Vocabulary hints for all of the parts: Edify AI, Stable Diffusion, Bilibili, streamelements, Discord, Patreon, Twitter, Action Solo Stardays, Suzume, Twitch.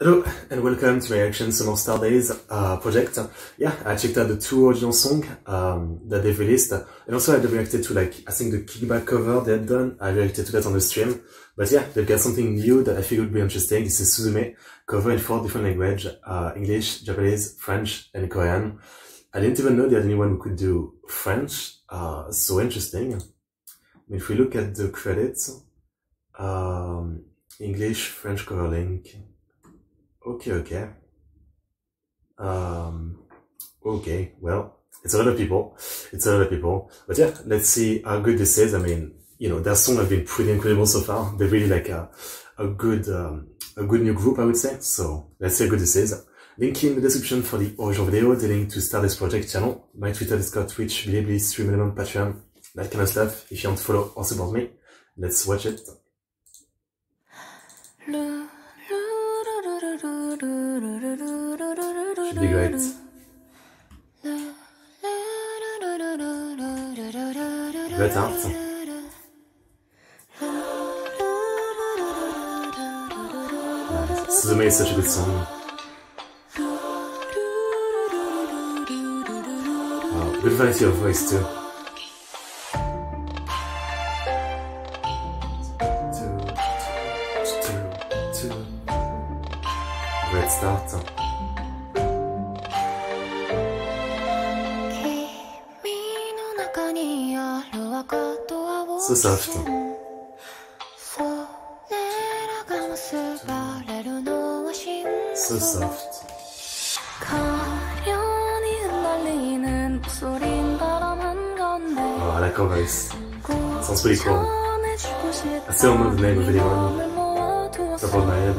Hello and welcome to my Action Solo Stardays project. Yeah, I checked out the two original songs that they've released, and also I reacted to, like, I think the Kickback cover they had done. I reacted to that on the stream, but yeah, they've got something new that I figured would be interesting. This is Suzume, cover in 4 different languages, English, Japanese, French, and Korean. I didn't even know they had anyone who could do French, so interesting. If we look at the credits, English, French cover link. Okay. Okay, well, it's a lot of people. But yeah, let's see how good this is. I mean, you know, their songs have been pretty incredible so far. They're really like a good new group, I would say. So let's see how good this is. Link in the description for the original video, the link to Stardays Project channel, my Twitter, Discord, Twitch, Bilibili, Stream Element, Patreon, that kind of stuff. If you want to follow or support me, let's watch it. Should be great. Great art. Suzume is such a good song. Wow, good variety of voice too. Great start. So soft. So soft. Oh, I like her voice. Sounds pretty cool. I still don't know the name of anyone. It's above my head.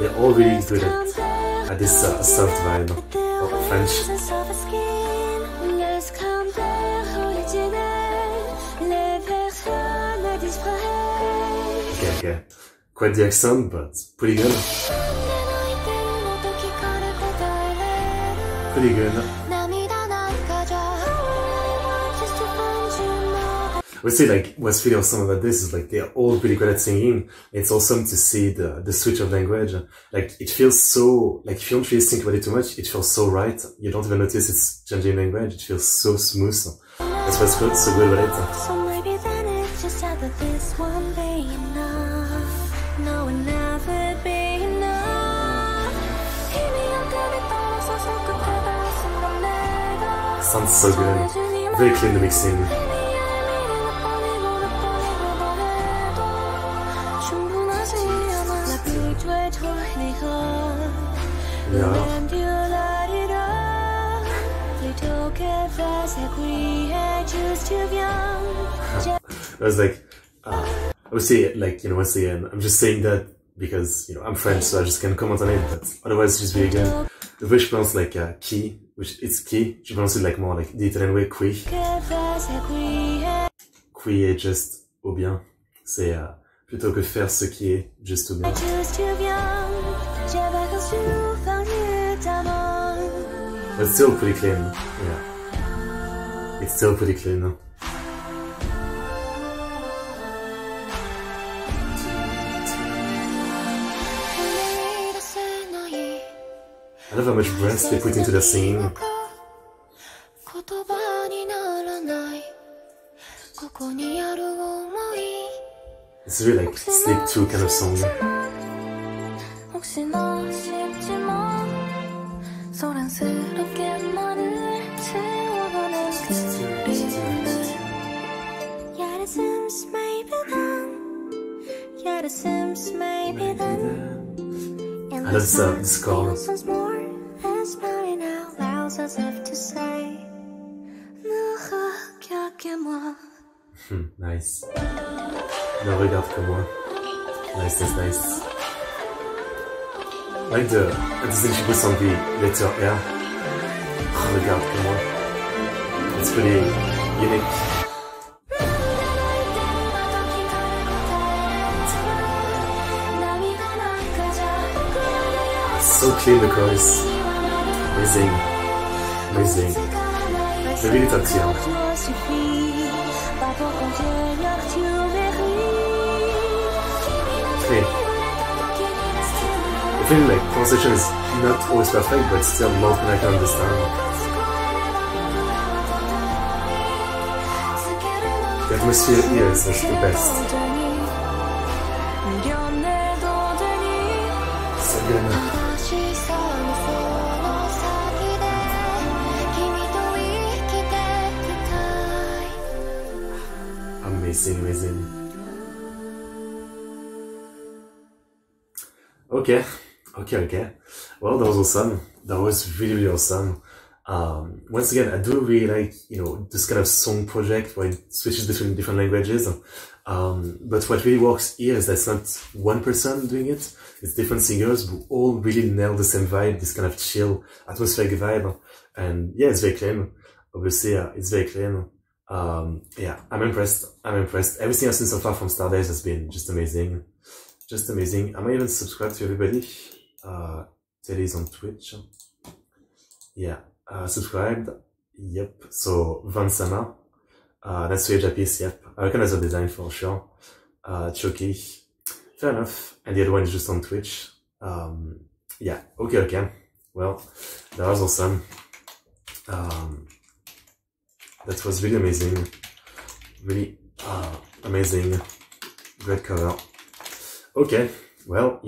They're all really good at this soft vibe. French. Okay. Quite the accent, but pretty good. Pretty good. We see, like, what's really awesome about this is, like, they're all pretty good at singing. It's awesome to see the switch of language. Like, it feels so, like, if you don't really think about it too much, it feels so right. You don't even notice it's changing language. It feels so smooth. That's what's good, so good about it. So maybe then it's just out of this one day enough. No one never be enough. Sounds so good. Very clean the mixing. Yeah. I was like, I would say, like, you know, once again, I'm just saying that because, you know, I'm French, so I just can't comment on it, but otherwise it's just really good. The way she pronounces, like, qui, which it's qui, she pronounces it, like, more like the Italian way, qui. Qui est juste au bien. C'est plutôt que faire ce qui est juste au bien. But still pretty clean, yeah. It's still pretty clean, no? I love how much breath they put into the singing. It's really like sleep too kind of song. And that's the score. Nice. No regard que moi. Nice. Like the addition she puts on the letter R. Oh, regard que moi. It's pretty unique. So clean the chorus. Amazing. They really touch you. feel. I feel like translation is not always perfect, but still more than I can understand. The atmosphere here is just the best. So good enough. Amazing. Okay. Well, that was awesome. That was really awesome. Once again, I do really like, this kind of song project where it switches between different languages. But what really works here is that it's not one person doing it. It's different singers who all really nail the same vibe, this kind of chill, atmospheric vibe. And yeah, it's very clean. Obviously, it's very clean. Yeah, I'm impressed. Everything I've seen so far from Stardays has been just amazing. I might even subscribe to everybody. Teddy's on Twitch. Yeah, subscribed. Yep, so Vansama. That's Sueja piece, yep. I recognize the design for sure. Chucky. Fair enough. And the other one is just on Twitch. Yeah, okay. Well, that was awesome. That was really amazing. Really amazing. Great cover. Okay, well,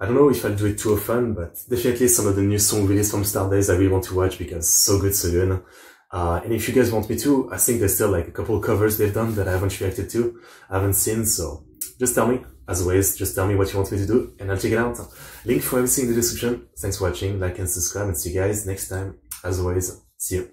I don't know if I'll do it too often, but definitely some of the new song released from Stardays I really want to watch because so good, so good. And if you guys want me to, I think there's still like a couple covers they've done that I haven't reacted to, I haven't seen, so just tell me, as always, just tell me what you want me to do and I'll check it out. Link for everything in the description. Thanks for watching, like and subscribe, and see you guys next time. As always, see you.